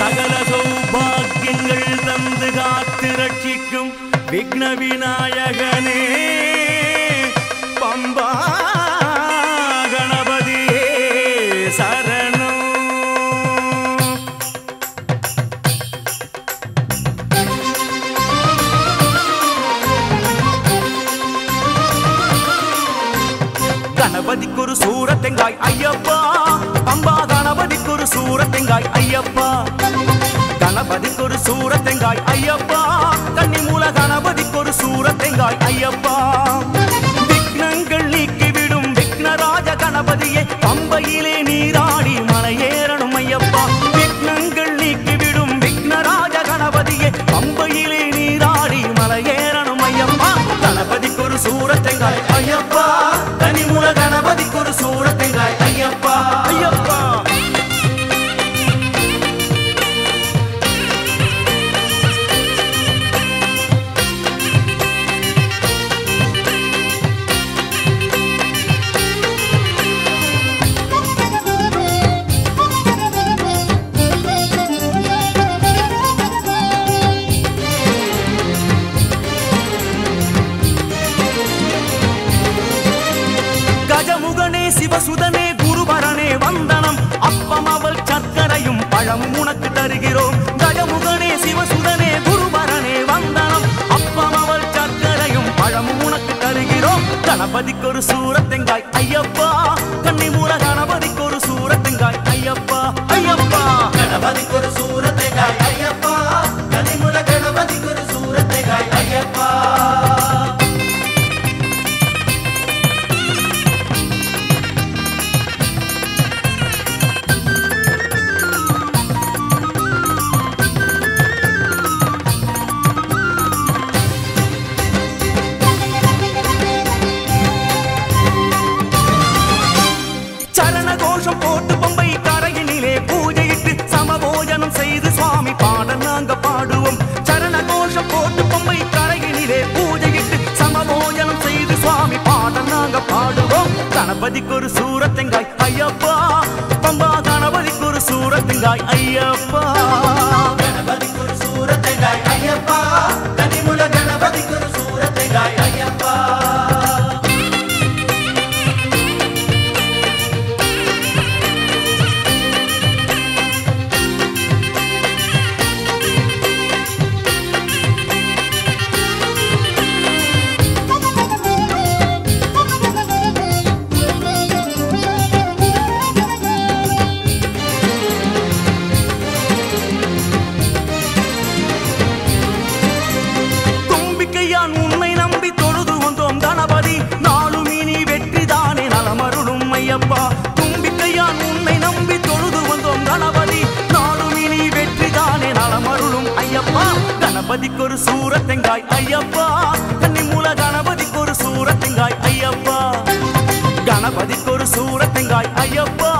சகல சௌபாக்கியங்கள் தந்து காத்து ரட்சிக்கும் விக்ன விநாயகனே பம்பா கணபதியே சரணோ. கணபதிக்கு ஒரு சூரத்தெங்காய் ஐயப்பா, பம்பா கணபதிக்கு ஒரு சூரத்தெங்காய் ஐயப்பா, கணபதிக்கு ஒரு சூரத்தெங்காய் ஐயப்பா, தண்ணி மூல கணபதிக்கு ஒரு சூரத்தெங்காய் ஐயப்பா. விக்னங்கள் நீக்கிவிடும் விக்னராஜ கணபதியே பம்பையிலே நீராடி மலையேறணும் ஐயப்பா. விக்னங்கள் நீக்கிவிடும் விக்னராஜ கணபதியே பம்பையிலே நீராடி மலையேறணும் ஐயப்பா. கணபதிக்கு ஒரு சூரத்தெங்காய் ஐயப்பா, தனி மூல கணபதிக்கு ஒரு சூரத்தெங்காய் ஐயப்பா ஐயப்பா. சிவசுதனே குருபரனே வந்தனம், அப்பம் அவள் சர்க்கரையும் பழம் உனக்கு தருகிறோம். கஜமுகனே சிவசுதனே குருபரனே வந்தனம், அப்பம் அவள் சர்க்கரையும் பழம் உனக்கு தருகிறோம். கணபதிக்கு ஒரு சூரத்தெங்காய் ஐயப்பா, கண்ணி மூல கணபதிக்கு ஒரு சூரத்தெங்காய் ஐயப்பா ஐயப்பா. கணபதிக்கு ஒரு சூரத்தெங்காய் ஐயப்பா, கண்ணி மூல கணபதிக்கு ஒரு சூரத்தெங்காய் ஐயப்பா. கணபதிக்கு ஒரு சூரத்தெங்காய் ஐயப்பா, பம்பா கணபதிக்கு ஒரு சூரத்தெங்காய் ஐயப்பா. கணபதிக்கு ஒரு சூரத்தெங்காய் ஐயப்பா, கனிமுல கணபதிக்கு ஒரு சூரத்தெங்காய் ஐயப்பா. கணபதிக்கு ஒரு சூரத்தெங்காய் ஐயப்பா, கன்னி மூல கணபதிக்கு ஒரு சூரத்தெங்காய் ஐயப்பா. கணபதிக்கு ஒரு சூரத்தெங்காய் ஐயப்பா,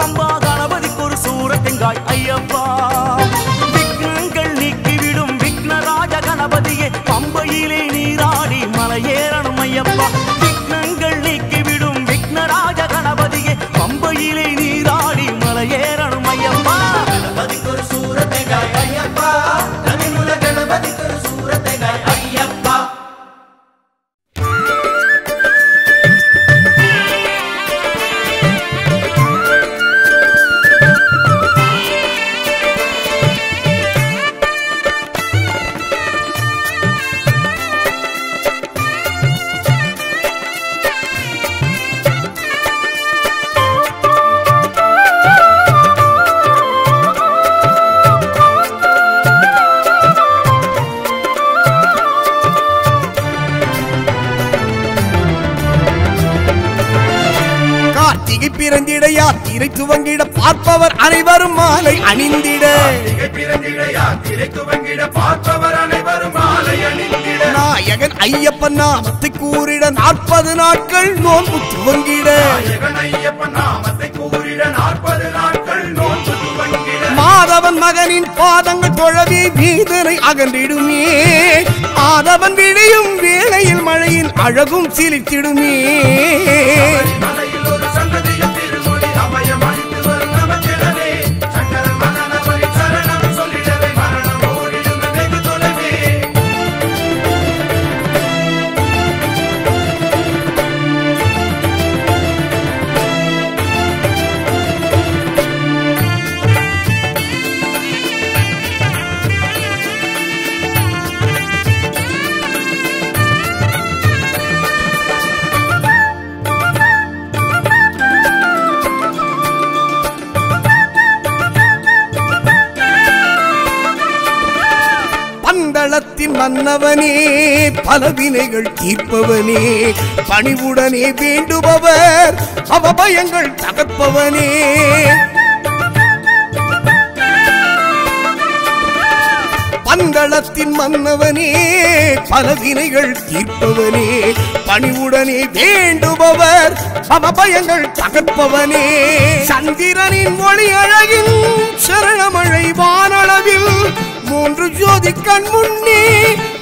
பம்பா கணபதிக்கு ஒரு சூரத்தெங்காய் ஐயப்பா. விக்னங்கள் நீக்கிவிடும் விக்னராஜ கணபதியே பம்பையிலே நீராடி மலையேறணும் ஐயப்பா. விக்னங்கள் நீக்கிவிடும் விக்னராஜ கணபதியே பம்பையிலே நீராடி மலையேறணும் ஐயப்பா. கணபதிக்கு ஒரு சூரத்தெங்காய் ஐயப்பா, திரை துவங்கிட பார்ப்பவர் அனைவரும் மாலை அணிந்திட, நாயகன் ஐயப்பன் நாமத்தை கூறிட 40 நாட்கள் நோன்பு துவங்கிட, மாதவன் மகனின் பாதங்கள் தொழவே வீதனை அகன்றிடுமே, ஆதவன் விளையும் வேளையில் மழையின் அழகும் சிலித்திடுமே, சங்கரன் மன்னனவரின் சரணம் மரணத்தின் மன்னவனே, பலவினைகள் தீர்ப்பவனே, பணிவுடனே வேண்டுபவர், அவபயங்கள் தகர்ப்பவனே. பந்தளத்தின் மன்னவனே, பலவினைகள் தீர்ப்பவனே, பணிவுடனே வேண்டுபவர், அவபயங்கள் தகர்ப்பவனே. சந்திரனின் ஒளி அழகின் சரணமழை வானளவில் மூன்று ஜோதி கண் முன்னே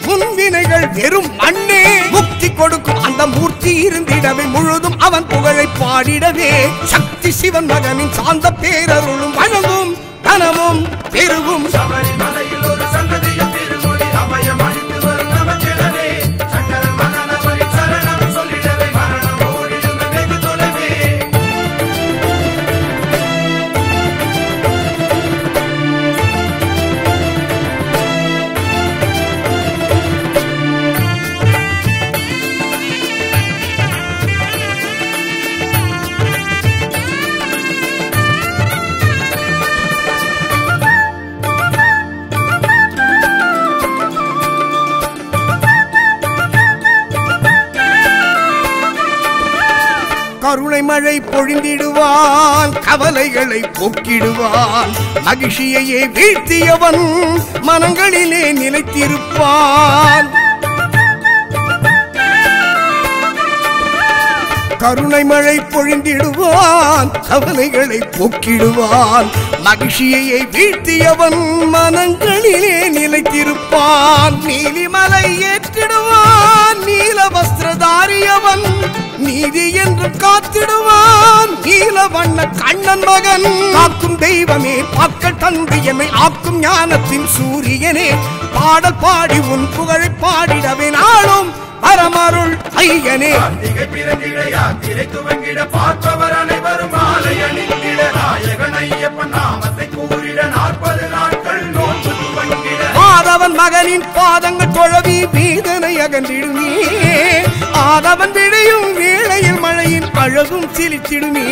முன்வினைகள் வெறும் மண்ணே. முக்தி கொடுக்கும் அந்த மூர்த்தி இருந்திடவே, முழுதும் அவன் புகழை பாடிடவே, சக்தி சிவன் மகனின் சாந்த பேரருளும் வணங்கும் தனமும் பெருகும். கருணை மழை பொழிந்திடுவான், கவலைகளை போக்கிடுவான், மகிழ்ச்சியையே வீழ்த்தியவன் மனங்களிலே நிலைத்திருப்பான். கருணை மழை பொழிந்திடுவான், கவலைகளை போக்கிடுவான், மகிழ்ச்சியையே வீழ்த்தியவன் மனங்களிலே நிலைத்திருப்பான். நீலிமலை ஏற்றிடுவான், நீல வஸ்திரதாரியவன், நீதி என்று காத்திடுவான் நீல வண்ண கண்ணன் மகன். காக்கும் தெய்வமே பாக்கள் தந்து என்னை ஆக்கும் ஞானத்தின் சூரியனே, பாடல் பாடி உன் புகழை பாடிடவே நாளும் பரமருள் ஐயனே. பார்ப்பவர் அனைவரும் ஆதவன் மகனின் பாதங்கள் தொழவி வீதனை அகன்றிடுமே. ஆதவன் விடையும் வேளையில் மழையின் அழகும் சிலித்திடுமே.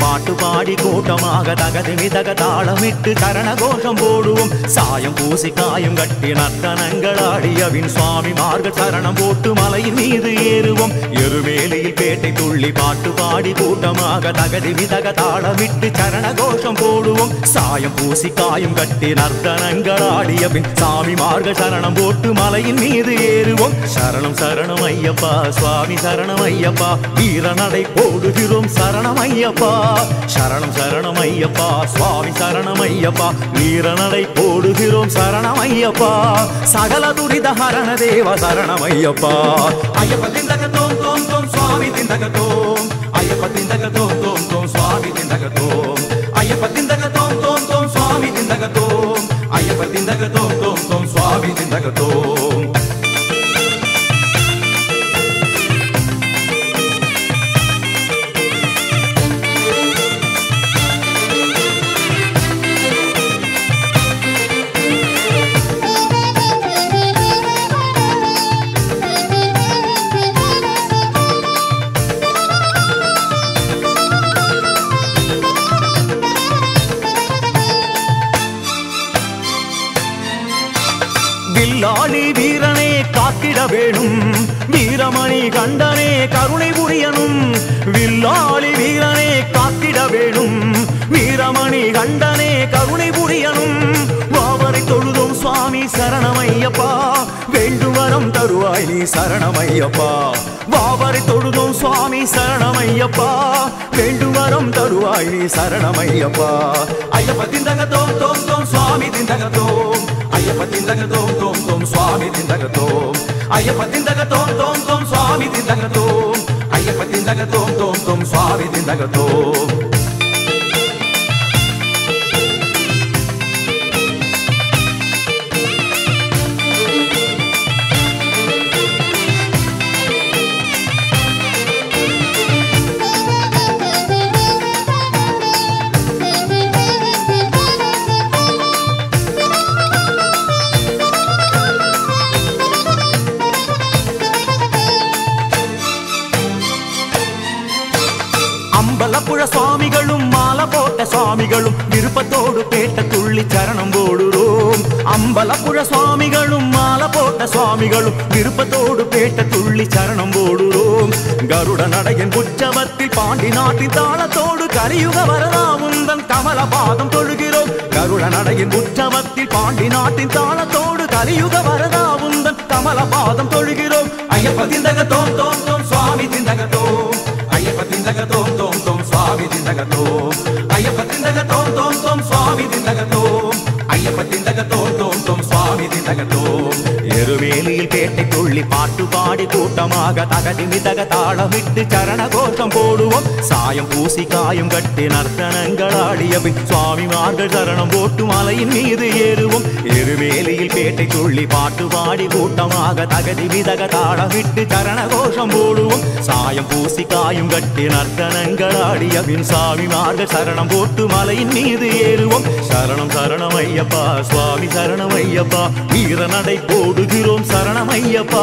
பாட்டு பாடி கூட்டமாக தகது மிதக தாளமிட்டு சரண கோஷம் போடுவோம். சாயம் பூசி காயம் கட்டி நர்த்தனங்கள் ஆடியவின் சுவாமி மார்கள் சரணம் போட்டு மலையின் மீது ஏறுவோம். எருமேலியில் பேட்டை துள்ளி பாட்டு பாடி கூட்டமாக தகது மிதக தாளமிட்டு சரண கோஷம் போடுவோம். சாயம் பூசி காயம் கட்டி நர்த்தனங்கள் ஆடியவின் சாமி மார்கள் சரணம் போட்டு மலையின் மீது ஏறுவோம். சரணம் சரணம் ஐயப்பா, சுவாமி சரணம் ஐயப்பா, வீரநடை போடுகிறோம் சரணம் ஐயப்பா. சரணம் சரணம் ஐயப்பா, சுவாமி சரணம் ஐயப்பா, வீரநடை போடுகிறோம் சரணம் ஐயப்பா. சகல துரித ஹரண தேவ சரணம் ஐயப்பா. ஐயப்ப திந்தக தோம் தோம் தோம் சுவாமி திந்தக தோம். ஐயப்ப திந்தக தோம் தோம் தோம் சுவாமி திந்தக தோம். ஐயப்ப திந்தக தோம் தோம் தோம் சுவாமி திந்தக தோம். ஐயப்ப திந்தக தோம் தோம் தோம் சுவாமி திந்தக தோம். வில்லாளி வீரனே காத்திட வேணும், வீரமணி கண்டனே கருணை புரியனும். வில்லாளி வீரனே காத்திட வேணும், வீரமணி கண்டனே கருணை புரியனும். வாவரை தொழுதும் சுவாமி சரணமையப்பா, வேண்டுவரம் தருவாய் நீ சரணமையப்பா. வாவரை தொழுதும் சுவாமி சரணமையப்பா, வேண்டுவரம் தருவாய் நீ சரணமையப்பா ஐயப்ப திந்தக தோம் தோம் தோம் சுவாமி திந்தக தோம் ஐயப்ப திந்தக தோம் தோம் தோம் சுவாமி திந்தக தோம் ஐயப்ப திந்தக தோம் தோம் தோம் சுவாமி திந்தக தோம் ஐயப்ப திந்தக தோம் தோம் தோம் சுவாமி திந்தக தோம் விருப்பத்தோடு பேட்ட துள்ளி சரணம் போடுறோம் அம்பலப்புழ சுவாமிகளும் மாலை போட்ட சுவாமிகளும் விருப்பத்தோடு பேட்ட துள்ளி சரணம் போடுறோம் கருட நடையின் உற்சவத்தில் பாண்டி நாட்டின் தாளத்தோடு கலியுக வரதாமுந்தன் கமல பாதம் தொழுகிறோம் கருட நடையின் உற்சவத்தில் பாண்டி நாட்டின் தாளத்தோடு கலியுக வரதாமுந்தன் கமல பாதம் தொழுகிறோம் ஐயப்ப திந்தக தோம் தோம் தோம் சுவாமி திந்தக தோம் ஐயப்ப திந்தக தோம் தோம் தோம் சுவாமி திந்தக தோம் ஐயப்ப திந்தக தோம் தோம் தோம் சுவாமி திந்தக தோம் ஐயப்ப திந்தக தோம் தோம் தோம் சுவாமி திந்தக தோம் எருமேலியில் பேட்டை துள்ளி பாட்டு பாடி கூட்டமாக தகதி மிதக தாளமிட்டு சரண கோஷம் போடுவோம் சாயம் பூசி காயம் கட்டி நர்த்தனங்கள் ஆடியபின் சுவாமிமார்கள் சரணம் போட்டு மலையின் மீது ஏறுவோம் எருமேலியில் பேட்டை துள்ளி பாட்டு பாடி கூட்டமாக தகதி மிதக தாளமிட்டு சரண கோஷம் போடுவோம் சாயம் பூசி காயம் கட்டி நர்த்தனங்கள் ஆடியபின் சாமிமார்கள் சரணம் போட்டு மலையின் மீது ஏறுவோம் சரணம் சரணம் ஐயப்பா சுவாமி சரணம் ஐயப்பா வீரநடை போடுகிறோம் சரணம் ஐயப்பா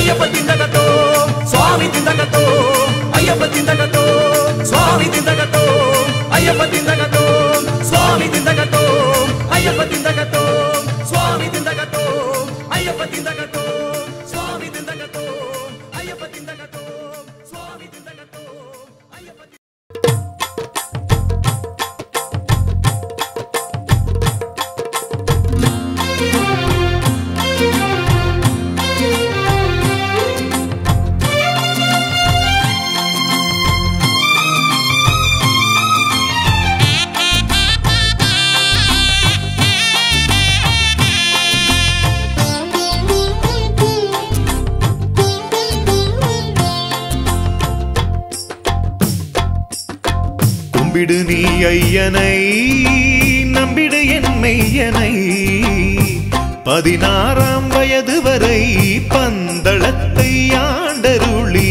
ஐயப்ப திந்தக தோம் சுவாமி திந்தக தோம் ஐயப்ப திந்தக தோம் சுவாமி திந்தக தோம் ஐயப்ப திந்தக தோம் சுவாமி திந்தக தோம் ஐயப்ப திந்தக தோம் சுவாமி திந்தக தோம் ஐயப்ப திந்தக தோம் சுவாமி திந்தக தோம் ஐயப்ப திந்தக தோம் சுவாமி திந்தக தோம் ஐயப்ப நம்பிடு நீ ஐயனை நம்பிடு என் மெய்யனை பதினாறாம் வயது வரை பந்தளத்தை ஆண்டருளி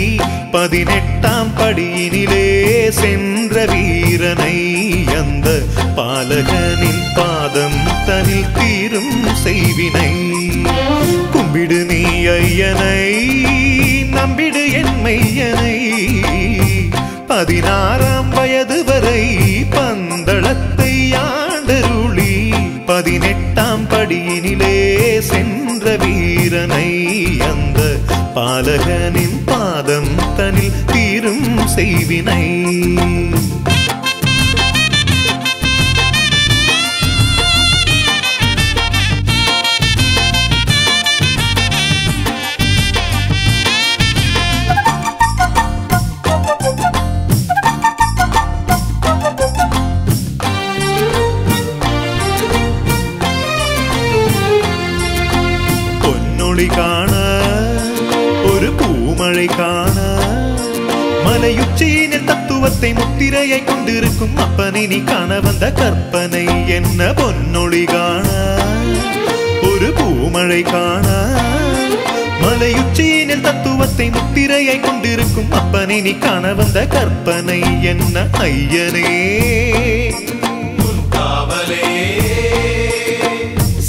பதினெட்டாம் படியினிலே சென்ற வீரனை அந்த பாலகனின் பாதம் தனில் தீரும் செய்வினை கும்பிடு நீ ஐயனை நம்பிடு என் மெய்யனை பதினாறாம் வயது வரை பந்தளத்தை ஆண்டருளி பதினெட்டாம் படியினிலே சென்ற வீரனை அந்த பாலகனின் பாதம் தனில் தீரும் செய்வினை காண ஒரு பூமழை காண மலையுச்சியின் தத்துவத்தை முத்திரையை கொண்டிருக்கும் அப்பனை நீ காண வந்த கற்பனை என்ன பொன்னொழி காண ஒரு பூமழை காண மலையுச்சியின் தத்துவத்தை முத்திரையை கொண்டிருக்கும் அப்பனை நீ காண வந்த கற்பனை என்ன ஐயனே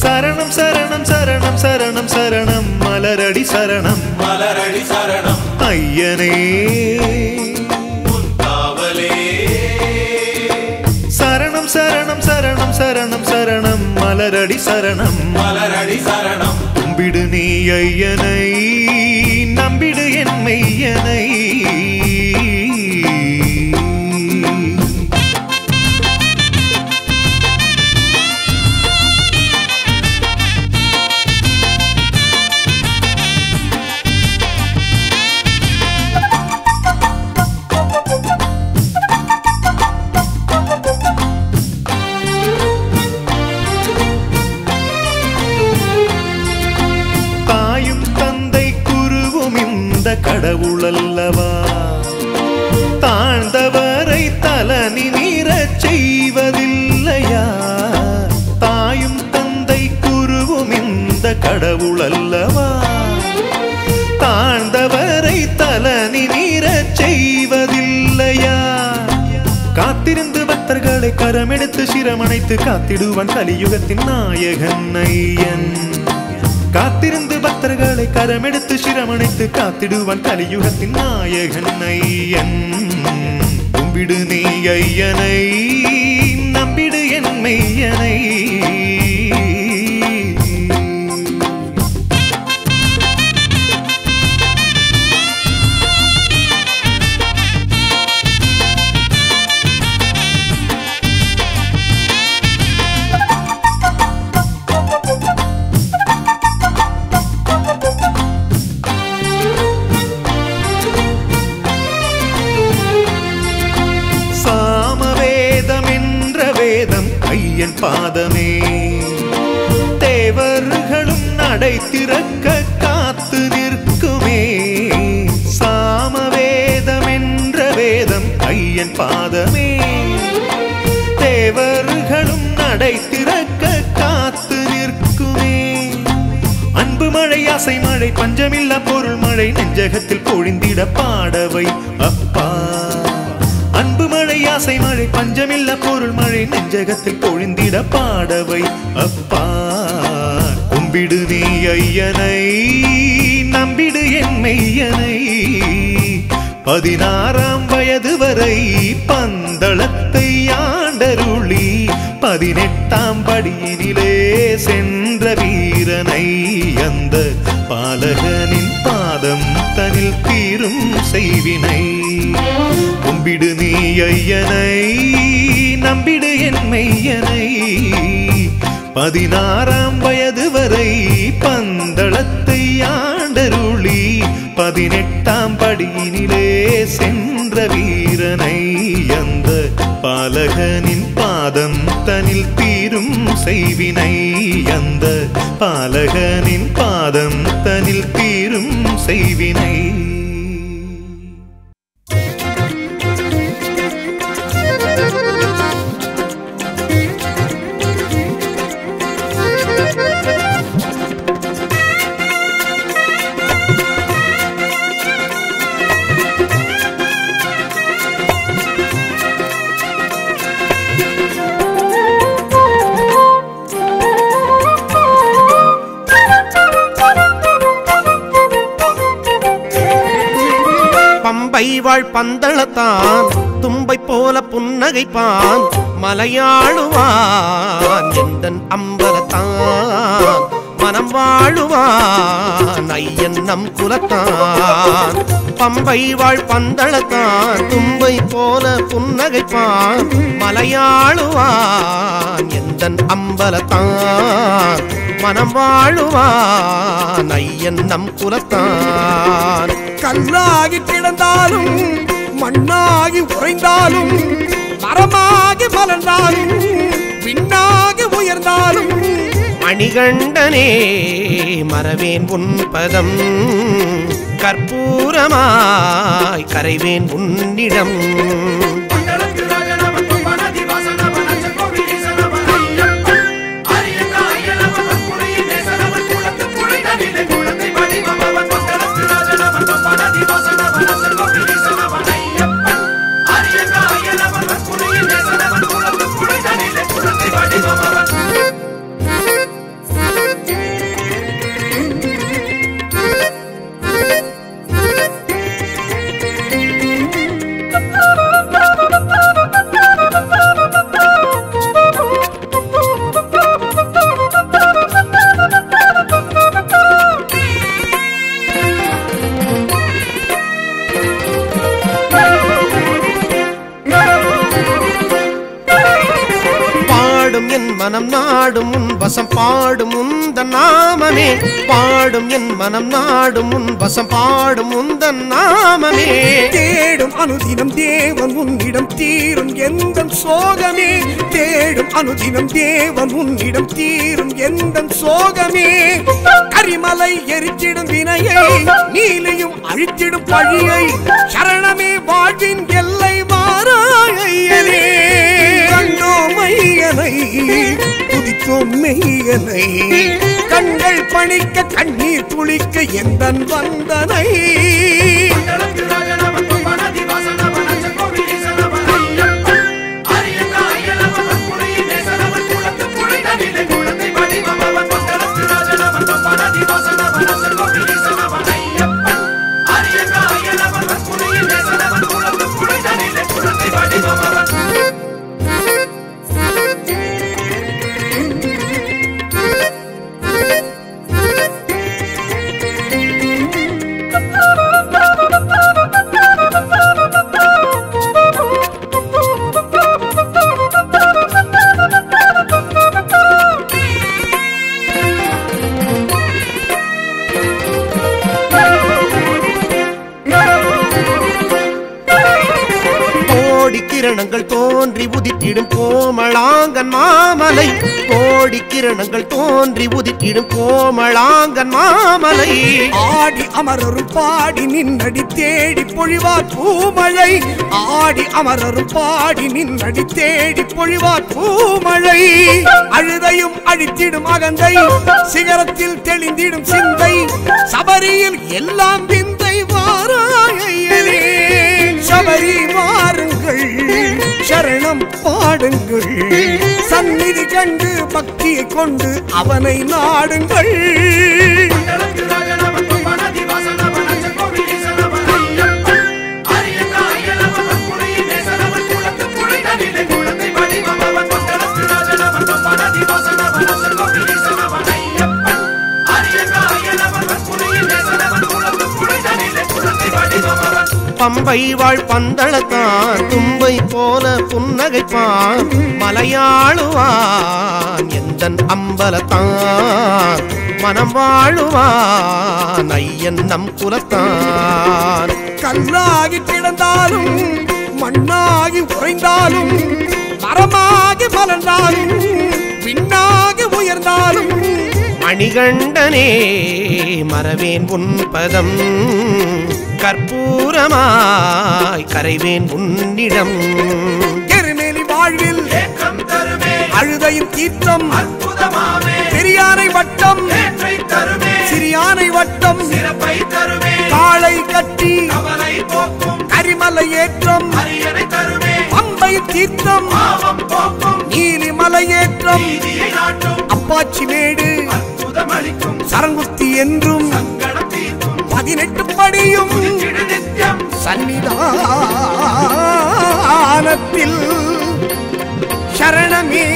சரணம் சரணம் சரணம் சரணம் சரணம் மலரடி சரணம் மலரடி சரணம் ஐயனே சரணம் சரணம் சரணம் சரணம் சரணம் மலரடி சரணம் மலரடி சரணம். கும்பிடு நீ ஐயனை, நம்பிடு என் மெய்யனை. கடவுளல்லவா தாழ்ந்தவரை தலனி நீரச் செய்வதில்லையா? தாயும் தந்தை குருவும் இந்த கடவுளல்லவா தாழ்ந்தவரை தலனி நீரச் செய்வதில்லையா? காத்திருந்து பக்தர்களை கரமெடுத்து சிரமணைத்து காத்திடுவான் கலியுகத்தின் நாயகன் ஐயன். காத்திருந்து பக்தர்களை கரமெடுத்து சிரமணைத்து காத்திடுவான் கலியுகத்தின் நாயகன் ஐயன். கும்பிடு நீ ஐயனை, நம்பிடு என் மெய்யனை. ஐயன் பாதமே தேவர்களும் நடை திறக்க காத்து நிற்குமே. சாமவேதம் என்ற வேதம் ஐயன் பாதமே தேவர்களும் நடை திறக்க காத்து நிற்குமே. அன்பு மழை ஆசை மழை பஞ்சமில்லா பொருள் மழை நெஞ்சகத்தில் பொழிந்திட பாடவை அப்பா. அன்பு மழை ஆசை மழை பஞ்சமில்ல பொருள் மழை நெஞ்சகத்தில் பொழிந்திட பாடவை அப்பா. கும்பிடு நீ ஐயனை, நம்பிடு என் மெய்யனை. 16ஆம் வயது வரை பந்தளத்தை ஆண்டருளி 18ஆம் படியினிலே சென்ற வீரனை அந்த பாலகனின் பாதம் தனில் தீரும் செய்வினை. நம்பிடு நீ ஐயனை, நம்பிடு என் மெய்யனை. 16ஆம் வயது வரை பந்தளத்தை ஆண்டருளி 18ஆம் படியினிலே சென்ற வீரனை அந்த பாலகனின் பாதம் தனில் தீரும் செய்வினை அந்த பாலகனின் பாதம் தனில் தீரும் செய்வினை. பந்தளத்தான் தும்பை போல புன்னகைப்பான் மலையாளுவான் எந்தன் அம்பலத்தான் மனம் வாழுவான் ஐயன் நம் குலத்தான். பம்பை வாழ் பந்தளத்தான் தும்பை போல புன்னகைப்பான் மலையாளுவான் எந்தன் அம்பலத்தான் மனம் வாழுவான் ஐயன் நம் குலத்தான். கல்லாகி கிடந்தாலும் மண்ணாகி உறைந்தாலும் மரமாகி மலர்ந்தாலும் விண்ணாகி உயர்ந்தாலும் மணிகண்டனே மறவேன் உன் பதம் கற்பூரமாய் கரைவேன் உன்னிடம். மனம் நாடும் உன் வசம் பாடும் உந்தன் நாமமே பாடும் என் மனம் நாடும் உன் வசம் பாடும் உந்தன் நாமமே தேடும் அனுதினம் தேவன் உன்னிடம் தீரும் எந்தன் சோகமே தேடும் அனுதினம் தேவன் உன்னிடம் தீரும் எந்தன் சோகமே கரிமலை எரித்திடும் வினையை நீலையும் அழித்திடும் பழியை சரணமே வாழ்வின் எல்லை மாறாயையனே துதித்தோம் மெய்யனை கண்கள் பணிக்க கண்ணீர் துளிக்க எந்தன் வந்தனை கிரணங்கள் தோன்றி உதித்திடும் கோமளாங்கன் மாமலை கோடி கிரணங்கள் தோன்றி உதித்திடும் கோமளாங்கன் மாமலை ஆடி அமரரும் பாடி நின்னடி தேடி பொழிவார் பூமழை ஆடி அமரரும் பாடி நின்னடி தேடி பொழிவார் பூமழை அழுதையும் அழித்திடும் அகந்தை சிகரத்தில் தெளிந்திடும் சிந்தை சபரியில் எல்லாம் விந்தை வாராயையனே சபரி வாருங்கள் சரணம் பாடுங்கள் சந்நிதி கண்டு பக்தியை கொண்டு அவனை நாடுங்கள் பம்பை வாழ் பந்தளத்தான் தும்பை போல புன்னகைப்பான் மலையாளுவான் எந்தன் அம்பலத்தான் மனம் வாழுவான் ஐயன் நம் குலத்தான் கல்லாகி கிடந்தாலும் மண்ணாகி உறைந்தாலும் மரமாகி மலர்ந்தாலும் விண்ணாகி உயர்ந்தாலும் மணிகண்டனே மறவேன் உன் பதம் கற்பூரமாய் கரைவேன் உன்னிடம் எருமேலி வாழ்வில் அழுதையும் தீர்த்தம் பெரியானை வட்டம் சிறியானை வட்டம் காளை கட்டி கரிமலை ஏற்றம் பம்பை தீர்த்தம் நீலிமலை ஏற்றம் அப்பாச்சி மேடு சரங்குத்தி என்றும் 18 படியும் சன்னிதானத்தில் சரணமே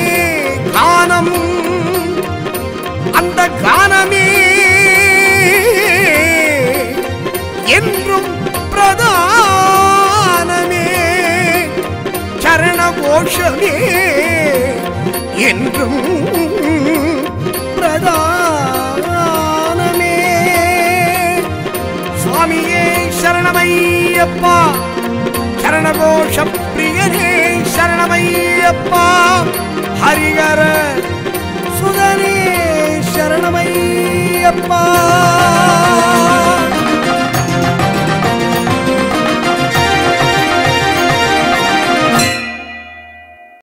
கானம் அந்த கானமே என்றும் பிரதானமே சரண கோஷமே என்றும் சரணமையப்பா சரணகோஷ பிரியனே சரணமையப்பா ஹரிகர சுதனே சரணமையப்பா.